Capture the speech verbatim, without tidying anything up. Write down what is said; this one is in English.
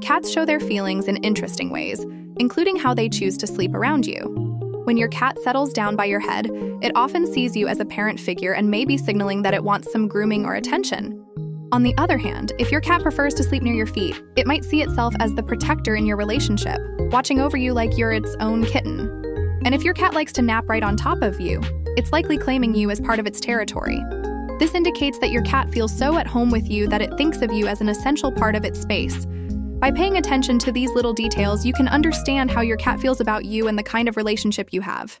Cats show their feelings in interesting ways, including how they choose to sleep around you. When your cat settles down by your head, it often sees you as a parent figure and may be signaling that it wants some grooming or attention. On the other hand, if your cat prefers to sleep near your feet, it might see itself as the protector in your relationship, watching over you like you're its own kitten. And if your cat likes to nap right on top of you, it's likely claiming you as part of its territory. This indicates that your cat feels so at home with you that it thinks of you as an essential part of its space. By paying attention to these little details, you can understand how your cat feels about you and the kind of relationship you have.